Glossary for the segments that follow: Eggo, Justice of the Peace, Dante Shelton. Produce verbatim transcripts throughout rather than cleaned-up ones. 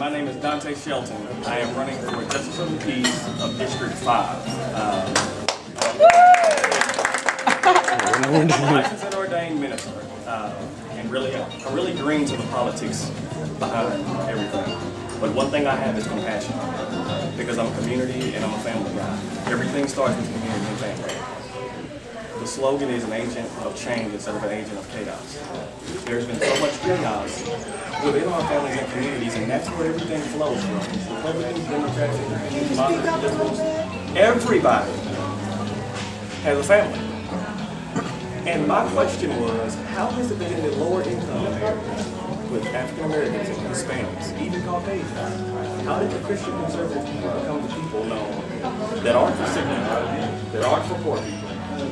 My name is Dante Shelton. I am running for Justice of the Peace of District five. Um, I'm licensed and ordained minister, uh, and really, I really dream to the politics behind everything. But one thing I have is compassion, because I'm a community and I'm a family guy. Everything starts with community and family. The slogan is an agent of change instead of an agent of chaos. There's been so much chaos within our families and communities, and that's where everything flows from. Republicans, Democrats, Indians, moderates, liberals, everybody has a family. And my question was, how has it been in the lower income areas with African Americans and Hispanics, even Caucasians? How did the Christian conservative people become the people known that aren't for sick people, that aren't for poor people,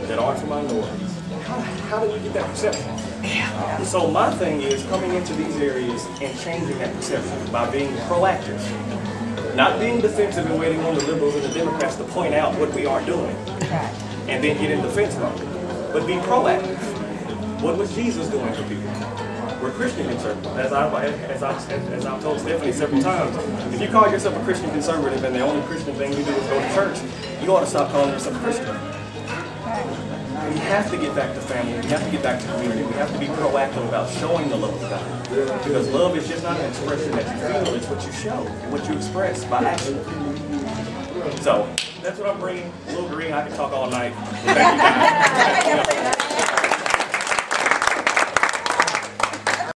that aren't for minorities? How, how did we get that perception? Yeah. So my thing is coming into these areas and changing that perception by being proactive, not being defensive and waiting on the liberals and the Democrats to point out what we aren't doing, and then get in defense mode. But be proactive. What was Jesus doing for people? We're Christian conservatives. As I've, as, I've, as I've told Stephanie several times, if you call yourself a Christian conservative and the only Christian thing you do is go to church, you ought to stop calling yourself a Christian. We have to get back to family. We have to get back to community. We have to be proactive about showing the love of God. Because love is just not an expression that you feel. It's what you show, what you express by action. So that's what I'm bringing. Little Green, I can talk all night. Thank you guys.